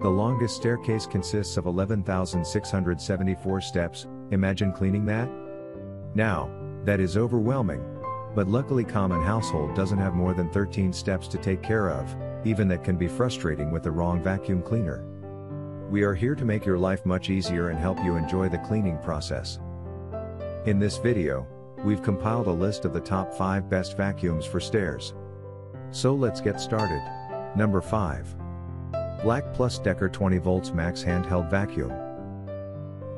The longest staircase consists of 11,674 steps. Imagine cleaning that? Now, that is overwhelming. But luckily, common household doesn't have more than 13 steps to take care of. Even that can be frustrating with the wrong vacuum cleaner. We are here to make your life much easier and help you enjoy the cleaning process. In this video, we've compiled a list of the top 5 best vacuums for stairs. So let's get started. Number 5. BLACK+DECKER 20V Max Handheld Vacuum.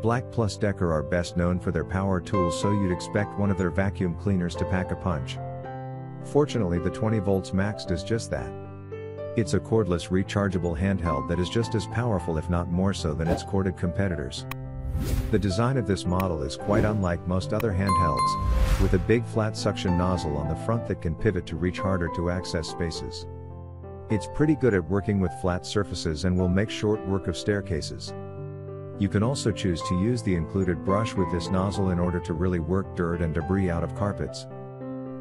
BLACK+DECKER are best known for their power tools, so you'd expect one of their vacuum cleaners to pack a punch. Fortunately, the 20V Max does just that. It's a cordless rechargeable handheld that is just as powerful, if not more so, than its corded competitors. The design of this model is quite unlike most other handhelds, with a big flat suction nozzle on the front that can pivot to reach harder to access spaces. It's pretty good at working with flat surfaces and will make short work of staircases. You can also choose to use the included brush with this nozzle in order to really work dirt and debris out of carpets.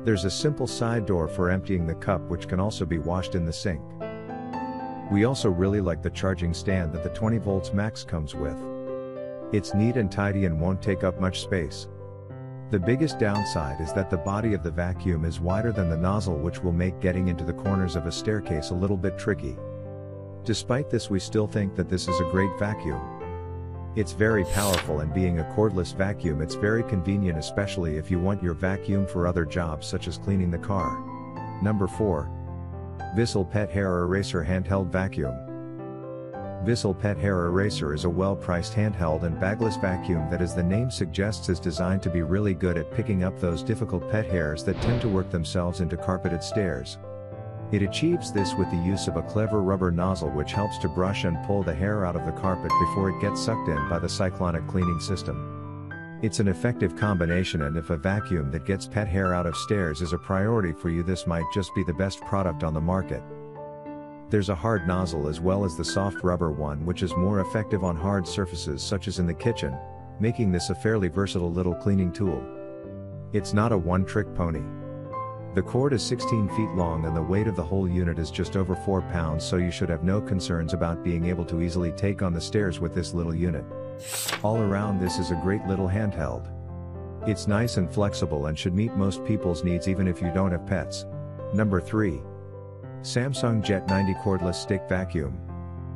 There's a simple side door for emptying the cup, which can also be washed in the sink. We also really like the charging stand that the 20V Max comes with. It's neat and tidy and won't take up much space. The biggest downside is that the body of the vacuum is wider than the nozzle, which will make getting into the corners of a staircase a little bit tricky. Despite this, we still think that this is a great vacuum. It's very powerful, and being a cordless vacuum, it's very convenient, especially if you want your vacuum for other jobs such as cleaning the car. Number 4. Bissell Pet Hair Eraser Handheld Vacuum. Bissell Pet Hair Eraser is a well-priced handheld and bagless vacuum that, as the name suggests, is designed to be really good at picking up those difficult pet hairs that tend to work themselves into carpeted stairs. It achieves this with the use of a clever rubber nozzle, which helps to brush and pull the hair out of the carpet before it gets sucked in by the cyclonic cleaning system. It's an effective combination, and if a vacuum that gets pet hair out of stairs is a priority for you, this might just be the best product on the market. There's a hard nozzle as well as the soft rubber one, which is more effective on hard surfaces such as in the kitchen, making this a fairly versatile little cleaning tool. It's not a one-trick pony. The cord is 16 feet long and the weight of the whole unit is just over 4 pounds, so you should have no concerns about being able to easily take on the stairs with this little unit. All around, this is a great little handheld. It's nice and flexible and should meet most people's needs, even if you don't have pets. Number 3. Samsung Jet 90 Cordless Stick Vacuum.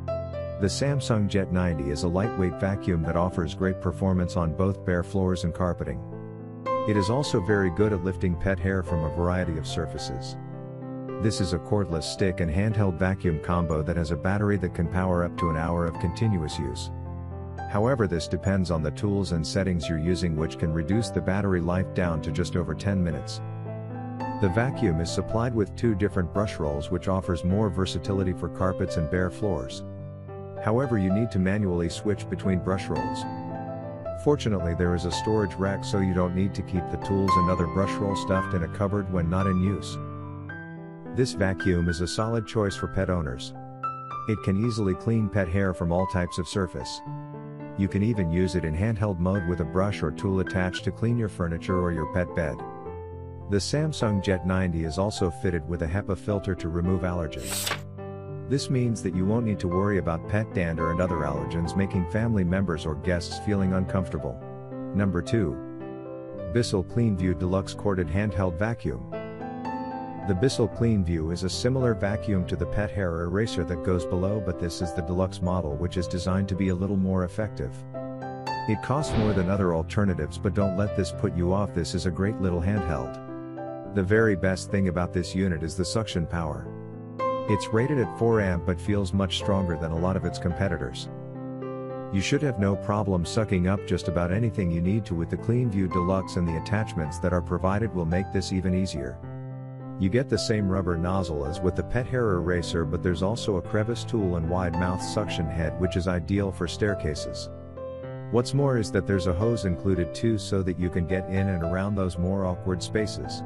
The Samsung Jet 90 is a lightweight vacuum that offers great performance on both bare floors and carpeting. It is also very good at lifting pet hair from a variety of surfaces. This is a cordless stick and handheld vacuum combo that has a battery that can power up to an hour of continuous use. However, this depends on the tools and settings you're using, which can reduce the battery life down to just over 10 minutes. The vacuum is supplied with 2 different brush rolls, which offers more versatility for carpets and bare floors. However, you need to manually switch between brush rolls. Fortunately, there is a storage rack, so you don't need to keep the tools and other brush roll stuffed in a cupboard when not in use. This vacuum is a solid choice for pet owners. It can easily clean pet hair from all types of surface. You can even use it in handheld mode with a brush or tool attached to clean your furniture or your pet bed. The Samsung Jet 90 is also fitted with a HEPA filter to remove allergens. This means that you won't need to worry about pet dander and other allergens making family members or guests feeling uncomfortable. Number 2. Bissell Cleanview Deluxe Corded Handheld Vacuum. The Bissell Cleanview is a similar vacuum to the Pet Hair Eraser that goes below, but this is the deluxe model, which is designed to be a little more effective. It costs more than other alternatives, but don't let this put you off. This is a great little handheld. The very best thing about this unit is the suction power. It's rated at 4 amp, but feels much stronger than a lot of its competitors. You should have no problem sucking up just about anything you need to with the Cleanview Deluxe, and the attachments that are provided will make this even easier. You get the same rubber nozzle as with the Pet Hair Eraser, but there's also a crevice tool and wide mouth suction head, which is ideal for staircases. What's more is that there's a hose included too, so that you can get in and around those more awkward spaces.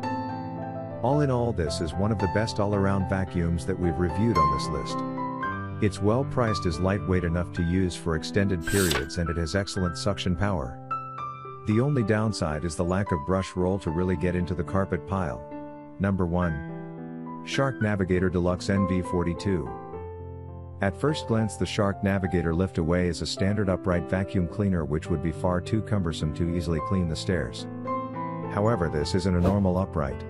All in all, this is one of the best all-around vacuums that we've reviewed on this list. It's well priced, is lightweight enough to use for extended periods, and it has excellent suction power. The only downside is the lack of brush roll to really get into the carpet pile. Number 1. Shark Navigator Deluxe NV42. At first glance, the Shark Navigator lift away is a standard upright vacuum cleaner which would be far too cumbersome to easily clean the stairs. However, this isn't a normal upright.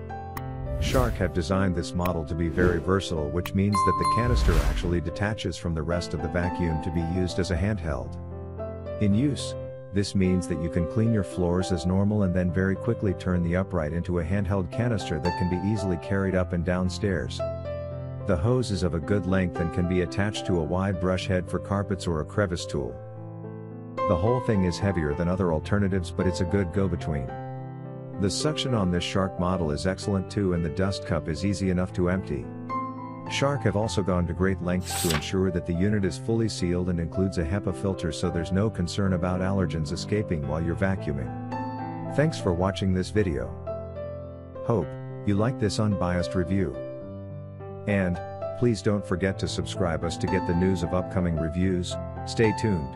Shark have designed this model to be very versatile, which means that the canister actually detaches from the rest of the vacuum to be used as a handheld. In use, this means that you can clean your floors as normal and then very quickly turn the upright into a handheld canister that can be easily carried up and down stairs. The hose is of a good length and can be attached to a wide brush head for carpets or a crevice tool. The whole thing is heavier than other alternatives, but it's a good go-between. The suction on this Shark model is excellent too, and the dust cup is easy enough to empty. Shark have also gone to great lengths to ensure that the unit is fully sealed and includes a HEPA filter, so there's no concern about allergens escaping while you're vacuuming. Thanks for watching this video. Hope you like this unbiased review. And please don't forget to subscribe us to get the news of upcoming reviews. Stay tuned.